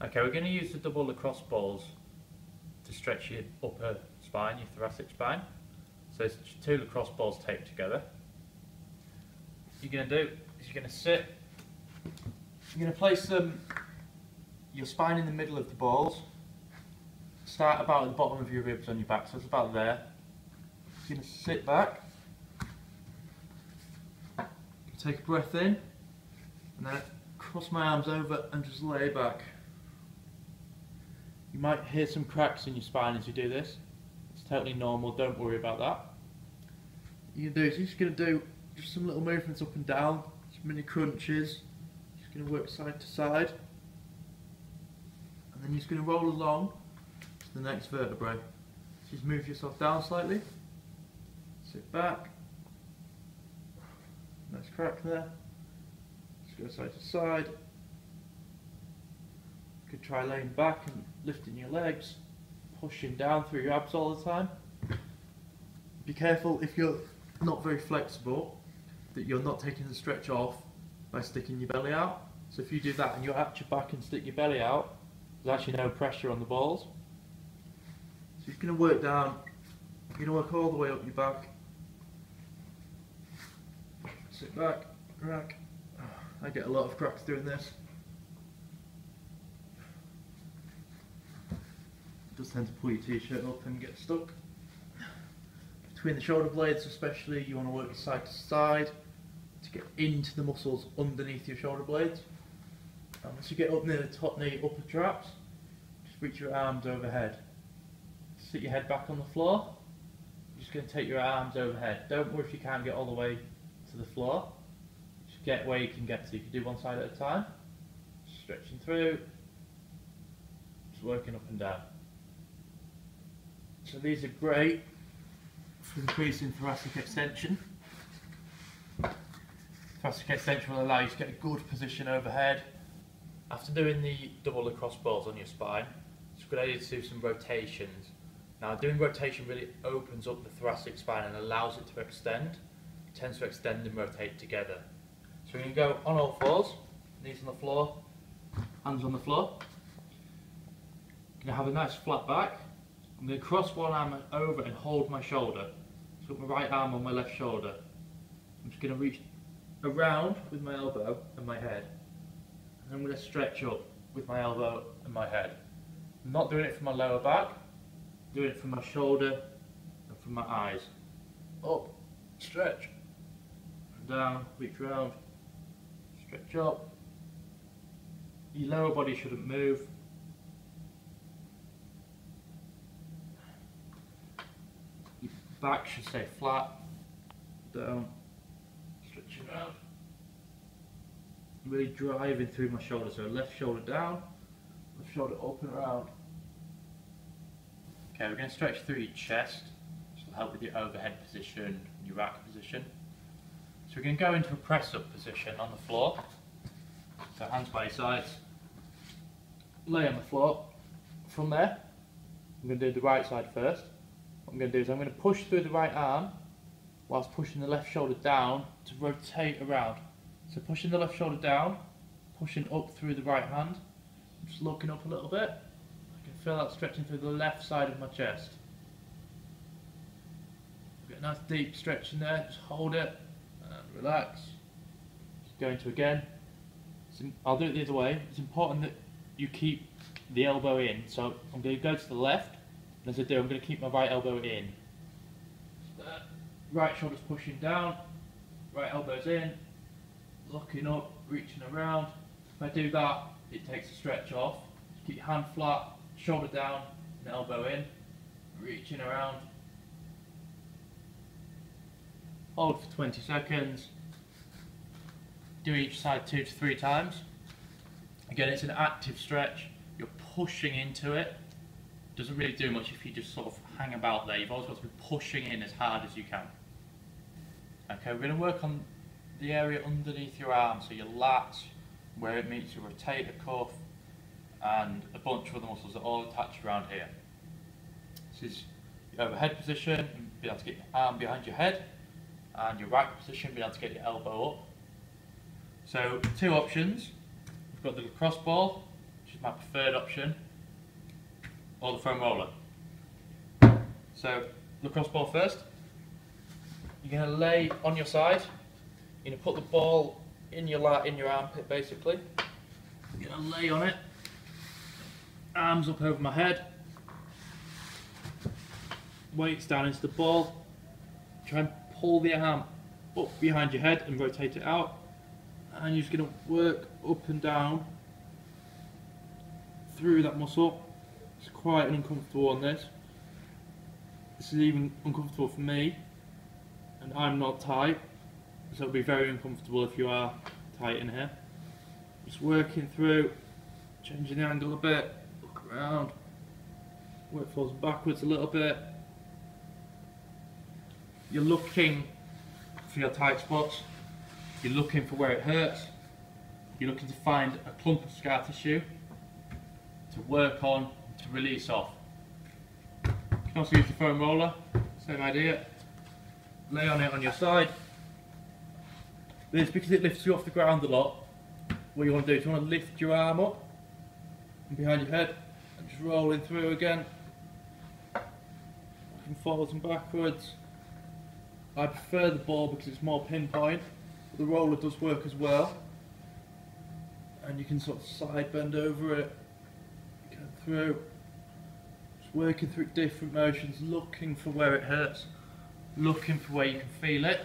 Okay, we're going to use the double lacrosse balls to stretch your upper spine, your thoracic spine. So it's two lacrosse balls taped together. What you're going to do is you're going to sit, you're going to place them, your spine in the middle of the balls. Start about at the bottom of your ribs on your back, so it's about there. You're going to sit back, take a breath in, and then cross my arms over and just lay back. You might hear some cracks in your spine as you do this. It's totally normal, don't worry about that. What you're going to do is you're just going to do just some little movements up and down, some mini crunches. You're just going to work side to side, and then you're just going to roll along to the next vertebrae. Just move yourself down slightly, sit back, nice crack there, just go side to side. You could try laying back and lifting your legs, pushing down through your abs all the time. Be careful if you're not very flexible that you're not taking the stretch off by sticking your belly out. So if you do that and you're at your back and stick your belly out, there's actually no pressure on the balls. So you're going to work down, you're going to work all the way up your back. Sit back, crack. Oh, I get a lot of cracks doing this. It does tend to pull your t-shirt up and get stuck. Between the shoulder blades especially, you want to work side to side to get into the muscles underneath your shoulder blades. And once you get up near the top knee, upper traps, just reach your arms overhead. Sit your head back on the floor. You're just going to take your arms overhead. Don't worry if you can't get all the way to the floor. Just get where you can get to. You can do one side at a time. Stretching through. Just working up and down. So these are great for increasing thoracic extension. Thoracic extension will allow you to get a good position overhead. After doing the double lacrosse balls on your spine, it's a good idea to do some rotations. Now, doing rotation really opens up the thoracic spine and allows it to extend. It tends to extend and rotate together. So we're going to go on all fours, knees on the floor, hands on the floor. You're going to have a nice flat back. I'm going to cross one arm over and hold my shoulder. So put my right arm on my left shoulder. I'm just going to reach around with my elbow and my head. And I'm going to stretch up with my elbow and my head. I'm not doing it from my lower back, I'm doing it from my shoulder and from my eyes. Up, stretch, and down, reach round, stretch up. Your lower body shouldn't move. Back should stay flat, down, stretching out. Really driving through my shoulder, so left shoulder down, left shoulder up and around. Okay, we're going to stretch through your chest, which will help with your overhead position, your rack position. So we're going to go into a press up position on the floor. So hands by your sides, lay on the floor. From there, I'm going to do the right side first. What I'm going to do is I'm going to push through the right arm whilst pushing the left shoulder down to rotate around. So pushing the left shoulder down, pushing up through the right hand, just looking up a little bit. I can feel that stretching through the left side of my chest. Get a nice deep stretch in there, just hold it and relax. Just going to again. I'll do it the other way. It's important that you keep the elbow in. So I'm going to go to the left. As I do, I'm going to keep my right elbow in. Right shoulder's pushing down, right elbow's in, looking up, reaching around. If I do that, it takes a stretch off. Keep your hand flat, shoulder down, and elbow in, reaching around. Hold for 20 seconds. Do each side 2 to 3 times. Again, it's an active stretch. You're pushing into it. Doesn't really do much if you just sort of hang about there. You've always got to be pushing in as hard as you can. Okay, we're going to work on the area underneath your arm, so your lats, where it meets your rotator cuff, and a bunch of other muscles that are all attached around here. This is your overhead position, being able to get your arm behind your head, and your rack position, being able to get your elbow up. So, two options. We've got the lacrosse ball, is my preferred option, or the foam roller. So lacrosse ball first. You're going to lay on your side. You're going to put the ball in your armpit basically. I'm going to lay on it, arms up over my head, weights down into the ball, try and pull the arm up behind your head and rotate it out, and you're just going to work up and down through that muscle. It's quite uncomfortable on this. This is even uncomfortable for me, and I'm not tight, so it'll be very uncomfortable if you are tight in here. Just working through, changing the angle a bit, look around, work forwards backwards a little bit. You're looking for your tight spots, you're looking for where it hurts, you're looking to find a clump of scar tissue to work on, to release off. You can also use the foam roller, same idea, lay on it on your side. This, because it lifts you off the ground a lot, what you want to do is you want to lift your arm up and behind your head and just rolling through again, looking forwards and backwards. I prefer the ball because it's more pinpoint, but the roller does work as well, and you can sort of side bend over it, go through, just working through different motions, looking for where it hurts, looking for where you can feel it.